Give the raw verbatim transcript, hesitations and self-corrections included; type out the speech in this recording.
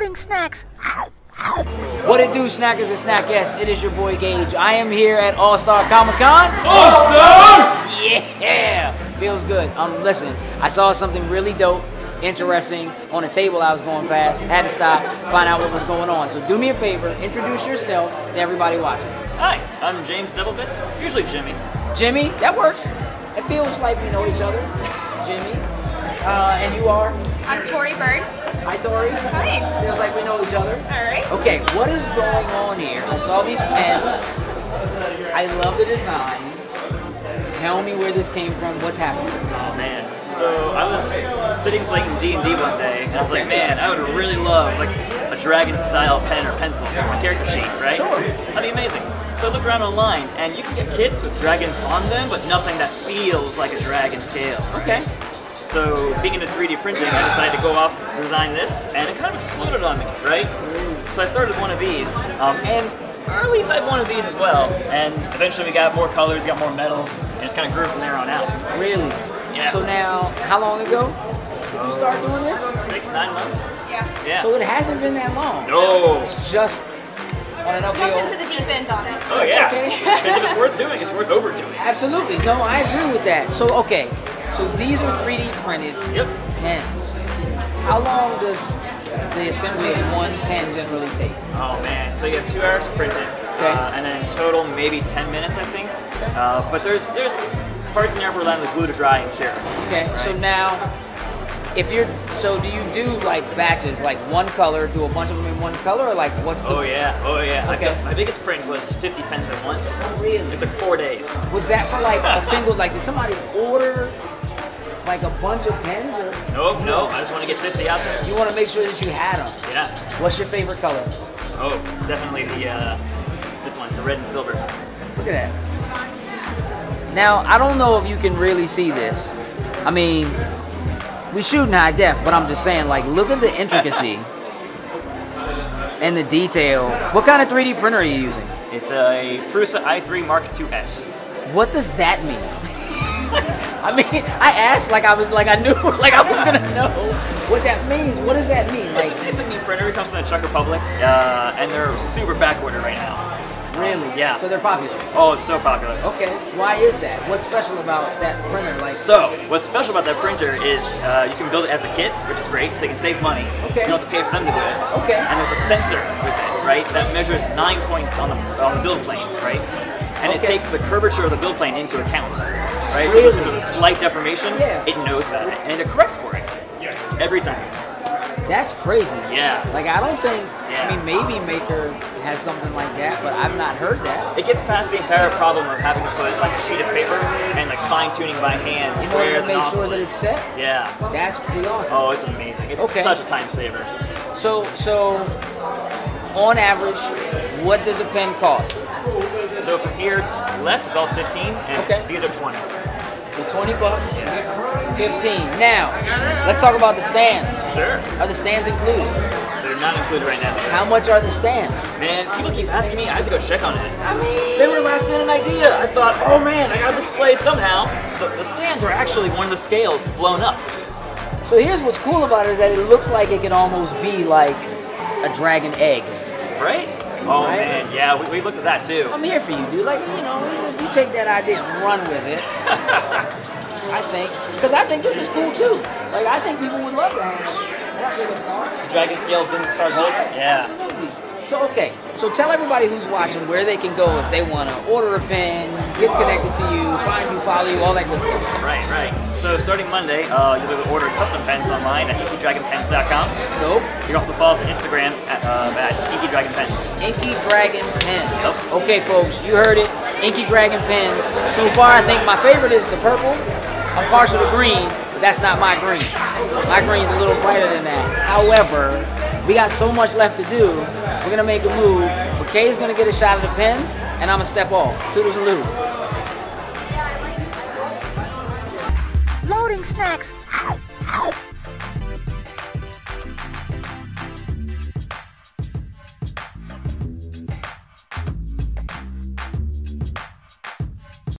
including snacks. What it do, snackers and snackettes? It is your boy Gage. I am here at All-Star Comic Con. All-Star! Yeah! Feels good. Um, listen, I saw something really dope, interesting, on a table I was going past. Had to stop, find out what was going on. So do me a favor, introduce yourself to everybody watching. Hi, I'm James Devilbiss, usually Jimmy. Jimmy, that works. It feels like we know each other. Jimmy. Uh, and you are? I'm Tori Byrne. Hi, Tori. Hi. Feels like we know each other. All right. Okay, what is going on here? I saw these pens. I love the design. Tell me where this came from. What's happening? Oh, man. So I was sitting playing D and D one day, and I was like, man, I would really love like a dragon-style pen or pencil for my character sheet, right? Sure. That'd be amazing. So I looked around online, and you can get kits with dragons on them, but nothing that feels like a dragon's tail. Okay. So being into three D printing, I decided to go off and design this, and it kind of exploded on me, right? So I started one of these, um, and early inside one of these as well, and eventually we got more colors, got more metals, and just kind of grew from there on out. Really? Yeah. So now, how long ago did you start doing this? Six, nine months. Yeah. Yeah. So it hasn't been that long. No. It's just... jumped into the deep end on it. Oh yeah, okay. Because if it's worth doing, it's worth overdoing. Absolutely, no, I agree with that. So okay, so these are three D printed yep. pens. How long does the assembly of one pen generally take? Oh man, so you have two hours printed, okay. uh, and then in total maybe ten minutes I think. Uh, but there's there's parts in there for allowing the glue to dry and cure. Okay, right? So now. If you're, so do you do like batches, like one color, do a bunch of them in one color, or like what's the? Oh yeah, oh yeah. Okay. Done, my biggest print was fifty pens at once. Oh, really? It took four days. Was that for like a single, like did somebody order like a bunch of pens? Or? Nope, no, I just want to get fifty out there. You want to make sure that you had them. Yeah. What's your favorite color? Oh, definitely the, uh, this one's the red and silver. Look at that. Now, I don't know if you can really see this. I mean, we shooting high def, but I'm just saying, like, look at the intricacy and the detail. What kind of three D printer are you using? It's a Prusa i three Mark two S. What does that mean? I mean, I asked like I was like I knew like I was gonna know what that means. What does that mean? Like, it's a new printer. It comes from the Czech Republic, uh, and they're super backordered right now. Really? Yeah. So they're popular. Oh, it's so popular. Okay. Why is that? What's special about that printer? Like, so what's special about that printer is uh, you can build it as a kit, which is great, so you can save money. Okay. You don't have to pay for them to do it. Okay. And there's a sensor with it, right? That measures nine points on the on the build plane, right? And okay. it takes the curvature of the build plane into account, right? Really? So if there's a slight deformation, yeah. it knows that, and it corrects for it every time. That's crazy. Yeah. Like, I don't think, yeah. I mean, maybe Maker has something like that, but I've not heard that. It gets past the entire problem of having to put, like, a sheet of paper and, like, fine-tuning by hand. In order to make sure that it's set? Yeah. That's pretty awesome. Oh, it's amazing. It's okay. such a time saver. So, so, on average, what does a pen cost? So, from here, left is all fifteen, and okay. these are twenty. So, twenty bucks. Yeah. fifteen. Now, let's talk about the stands. Sure. Are the stands included? They're not included right now. How much are the stands? Man, people keep asking me. I have to go check on it. I mean, they were last minute idea. I thought, oh man, I got to display somehow. But the stands are actually one of the scales blown up. So here's what's cool about it is that it looks like it could almost be like a dragon egg. Right? Oh right? man, yeah, we, we looked at that too. I'm here for you, dude. Like, you know, you take that idea and run with it. I think, because I think this is cool too. Like, I think people would love that. Dragon scale didn't start right, yeah. Absolutely. So, okay. So tell everybody who's watching where they can go if they want to order a pen, get connected to you, find you, follow you, all that good stuff. Right, right. So starting Monday, uh, you'll be able to order custom pens online at inky dragon pens dot com. Nope. You can also follow us on Instagram at, uh, at Inky Dragon Pens. Inky Dragon Pens. Yep. Okay, folks, you heard it. Inky Dragon Pens. So far, I think my favorite is the purple. I'm partial to green, but that's not my green. My green's a little brighter than that. However, we got so much left to do. We're gonna make a move. But Kay's gonna get a shot of the pens, and I'm gonna step off. Toodles and loos. Loading snacks.